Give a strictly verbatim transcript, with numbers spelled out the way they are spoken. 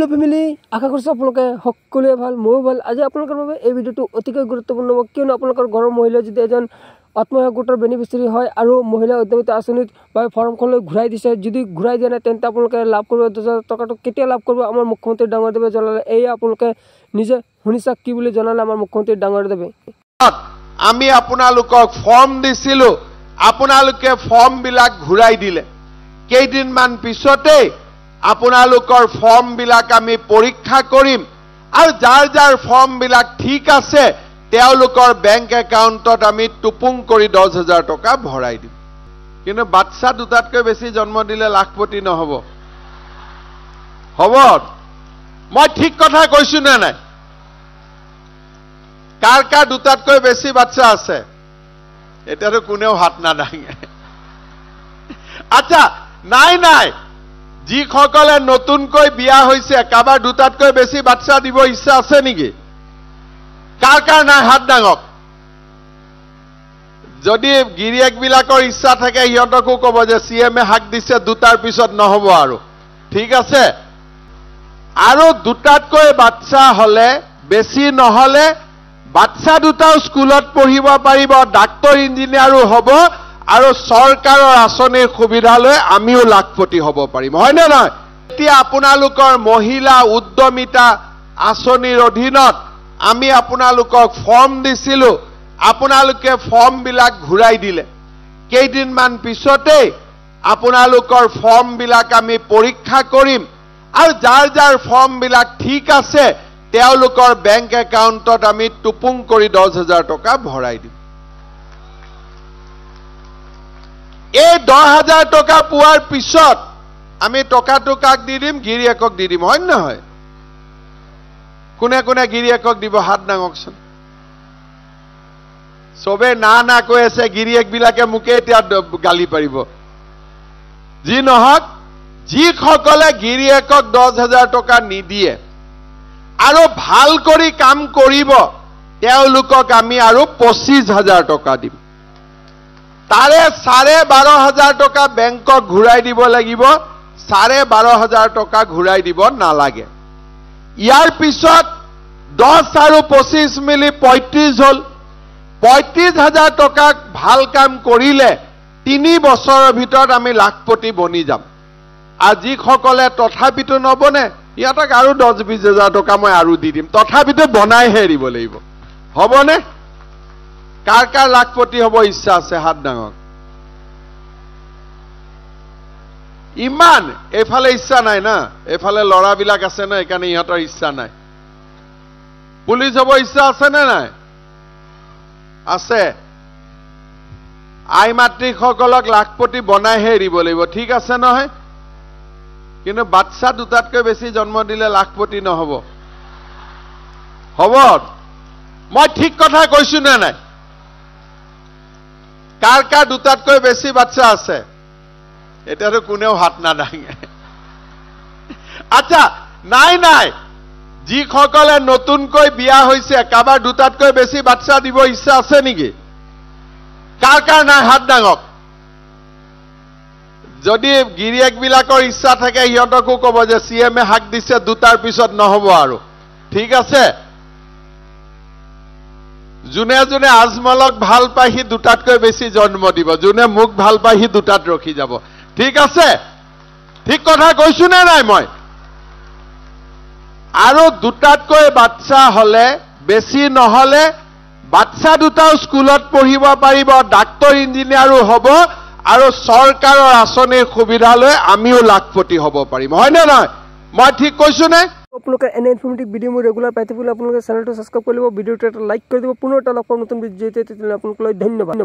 Hello family, आशा करता हूँ आप लोग के हक्कुले भाल मोह भाल आज आप लोग कर में ये वीडियो तो अति का गुरुत्वपूर्ण हो क्यों ना आप लोग कर गौरव महिला जितने जन आत्महत्या गुटर बेनिफिशियरी है आरो महिला उद्यमिता आसनित भाई फॉर्म खोले घुराई दिशा जिधि घुराई देना तेंता आप लोग के लाभ करवा दूसरा तो कटो कितने लाभ करवा अमर मुख्यमंत्री डांगर देवे जलाल ए आप लोग के निजे हुनिसा की बोले जलाल अमर मुख्यमंत्री डांगर देवे आमी आपना लोग को फॉर्म दिसिलो आपना लोग के फॉर्म बिलाक घुराई दिले कई दिन मान पिसोटे আপোনালোকৰ ফৰ্ম বিলাক আমি পৰীক্ষা কৰিম আৰু যাৰ যাৰ ফৰ্ম বিলাক ঠিক আছে তেওঁলোকৰ বেংক একাউণ্টত আমি টুপুং কৰি দহ হাজাৰ টকা ভৰাই দিম কিন্তু বাচ্চা দুটাতকৈ বেছি জন্ম দিলে লাখপতি নহব হ'ব মই ঠিক কথা কৈছো না নাই কাৰ কাৰ দুটাতকৈ বেছি বাচ্চা আছে এটাতো কোনেও হাত না দাঙে আচ্ছা নাই নাই जी खकले नतुन कोई बिया होइसे काबा दुतात कोई बेसी बच्चा दिबो इच्छा आसे नेकी कार कार ना हाथ डांगक जदि गिरियक बिलाकर इच्छा थाके हियतको कबो जे सीएम ए हाक दिसे दुतार पिছত নহबो आरो ठीक আছে आरो दुतात कोई बच्चा हले बेसी নহले बच्चा दुताउ स्कुलत पढिबो पारिबो डाक्टर इंजिनियर हबो आरो सरकार और आसने सुविधा लय आमिओ लाखपति हबो पारिम হয় না না এতিয়া আপোনালোকৰ মহিলা উদ্যমিতা আঁচনিৰ অধীনত আমি আপোনালোকক ফৰ্ম দিছিলো আপোনালোকে ফৰ্ম বিলাক ঘুৰাই দিলে কেইদিনমান পিছতে আপোনালোকৰ ফৰ্ম বিলাক আমি পৰীক্ষা কৰিম আৰু যাৰ যাৰ ফৰ্ম বিলাক ঠিক আছে তেওঁলোকৰ বেংক একাউণ্টত আমি টুপুং কৰি দহ হাজাৰ টকা ভৰাই দিম ए দহ হাজাৰ टका पुआर पिसत आमी टका टकाक दि दिम गिरियकक दि दिम होय न होय कोने कोने गिरियकक दिबो हात डांगकसन सबे ना ना কৈ আছে गिरियक বিলাকে মুকে এতিয়া গালি পাৰিব জি নহক জি খকলে गिरियकक দহ হাজাৰ টকা নিদিয়ে আৰু ভাল কৰি কাম কৰিব তেওঁলোকক আমি আৰু পঁচিছ হাজাৰ টকা দিম तारे सारे बारह हजार टका बैंक घुराई दिब लगिब सारे बारह हजार टका घुराई दिब नालागे यार पिछत दस आरो पचिश मिली पैंतीस हल पैंतीस हजार टका भल काम करिले तीन बछर भितर आमी लाखपति बनि जाम आजि खकले तथापितो नबने यातक आरो दस बीस हजार टका मैं आरो दि दिम तथापितो बनाय हे दिब लगिब हबने कार कार लाखपति हब इच्छा आछे हाथ डांगक इमान एफाले इच्छा नाई ना एफाले लड़ा बिलाक आछे ना एखाने इहतर इच्छा नाई पुलिस हब इच्छा आछे ना नाई आछे आइ मातृक सकलक लाखपति बनाइहे एरिब লাগিব ठीक आछे নহয় किन्तु बाच्चा दुटातকৈ बेसी जन्म दिले लाखपति নহ'ব হ'ব মই ঠিক কথা কৈছো না নাই कार कार दुटातকৈ বেছি বাচ্চা আছে এটাতো কোনেও হাত না দাঙে আচ্ছা নাই নাই জি খকলে নতুনকৈ বিয়া হৈছে কাবা দুটাতকৈ বেছি বাচ্চা দিব ইচ্ছা আছে নেকি কাৰ কাৰ না হাত দাঙক যদি গিৰিয়ক বিলাকৰ ইচ্ছা থাকে হিয়তকো কব যে সিএম এ হাক দিছে দুটাৰ পিছত নহব আৰু ঠিক আছে जुने जुने आजमलक ভাল পাই হি দুটাতকৈ বেছি জন্ম দিব জুনে মুখ ভাল পাই হি দুটাত ৰখি যাব ঠিক আছে ঠিক কথা কৈছো না নাই মই আৰু দুটাতকৈ বাচ্চা হলে বেছি নহলে বাচ্চা দুটা স্কুলত পঢ়িব পাৰিব ডাক্তৰ ইঞ্জিনিয়াৰ হ'ব আৰু সরকাৰৰ আঁচনিৰ সুবিধা লৈ আমিও লাখপতি হ'ব পাৰিম হয় না নাই মই ঠিক কৈছো নে आपलोग एने इनफर्मेटिव वीडियो में रेगुलर पाते आप चैनल सब्सक्राइब कर लो वीडियो लाइक कर दो पुनः नतुन वीडियो धन्यवाद।